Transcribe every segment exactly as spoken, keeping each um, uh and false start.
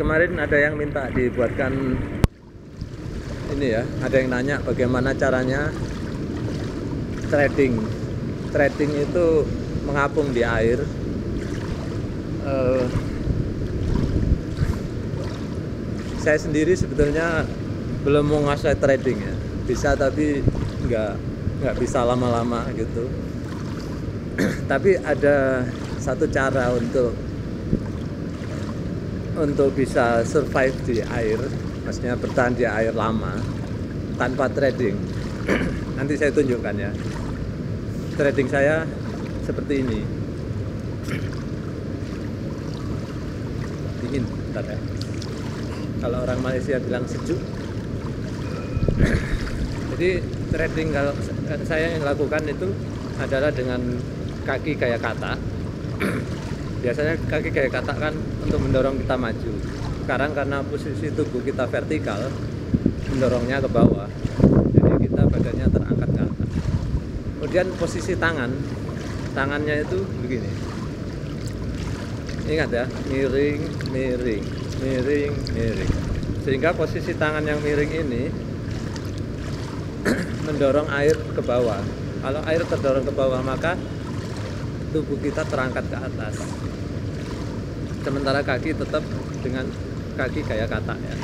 Kemarin ada yang minta dibuatkan ini ya, ada yang nanya bagaimana caranya trading. Trading itu mengapung di air. Uh, saya sendiri sebetulnya belum menguasai trading ya, bisa tapi nggak nggak bisa lama-lama gitu. Tapi ada satu cara untuk untuk bisa survive di air, maksudnya bertahan di air lama tanpa trading. Nanti saya tunjukkan ya. Trading saya seperti ini. Dingin, bentar ya. Kalau orang Malaysia bilang sejuk. Jadi trading kalau saya yang lakukan itu adalah dengan kaki kayak kata. Biasanya kaki kayak kata kan untuk mendorong kita maju. Sekarang karena posisi tubuh kita vertikal, mendorongnya ke bawah. Jadi kita badannya terangkat ke atas. Kemudian posisi tangan, tangannya itu begini. Ingat ya, miring, miring, miring, miring. Sehingga posisi tangan yang miring ini mendorong air ke bawah. Kalau air terdorong ke bawah maka tubuh kita terangkat ke atas. Sementara kaki tetap dengan kaki kayak kata ya.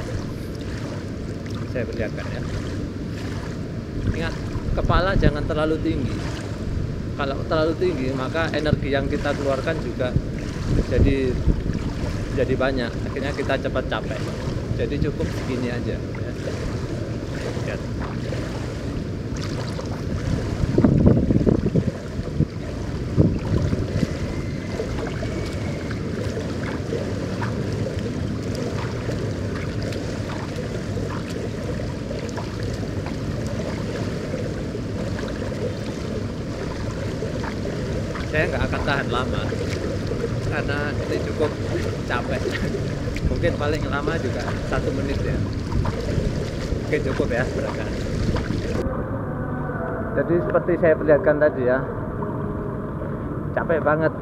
Saya perlihatkan ya. Ingat, kepala jangan terlalu tinggi. Kalau terlalu tinggi maka energi yang kita keluarkan juga jadi jadi banyak. Akhirnya kita cepat capek. Jadi cukup segini aja. Ya. Lihat. Saya nggak akan tahan lama karena ini cukup capek. Mungkin paling lama juga satu menit ya. Oke, cukup ya. Silakan. Jadi seperti saya perlihatkan tadi ya, capek banget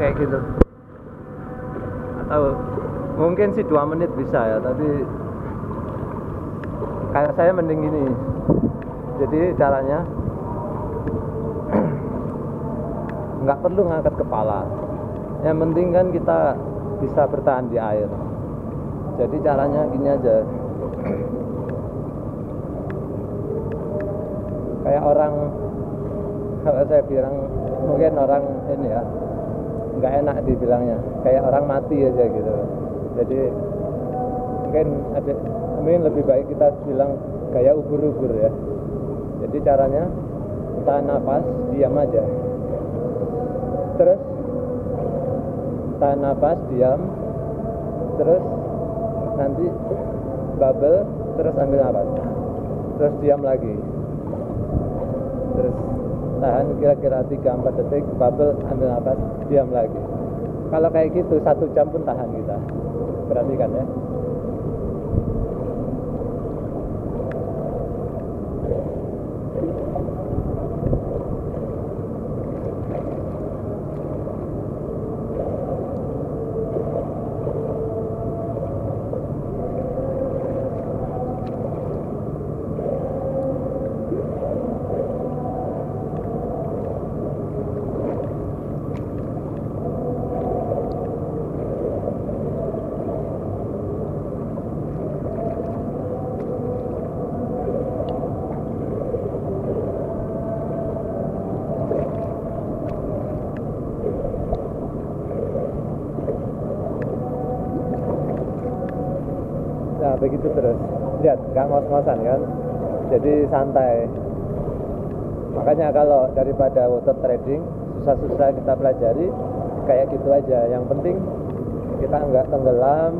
kayak gitu. Atau mungkin sih dua menit bisa ya, tapi kayak saya mending gini. Jadi caranya nggak perlu ngangkat kepala, yang penting kan kita bisa bertahan di air. Jadi caranya gini aja, kayak orang, kalau saya bilang mungkin orang ini ya nggak enak dibilangnya, kayak orang mati aja gitu. Jadi mungkin ada, mungkin lebih baik kita bilang kayak ubur-ubur ya. Jadi caranya tahan nafas, diam aja. Terus tahan nafas, diam, terus nanti bubble, terus ambil nafas, terus diam lagi, terus tahan kira-kira tiga sampai empat detik, bubble, ambil nafas, diam lagi. Kalau kayak gitu satu jam pun tahan kita. Perhatikan ya. Nah, begitu terus. Lihat, nggak ngos-ngosan kan? Jadi santai. Makanya kalau daripada water trading susah-susah kita pelajari, kayak gitu aja. Yang penting kita nggak tenggelam,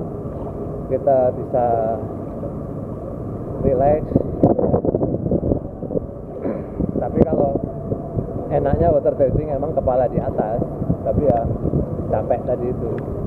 kita bisa relax. Tapi kalau enaknya water trading emang kepala di atas, tapi ya capek tadi itu.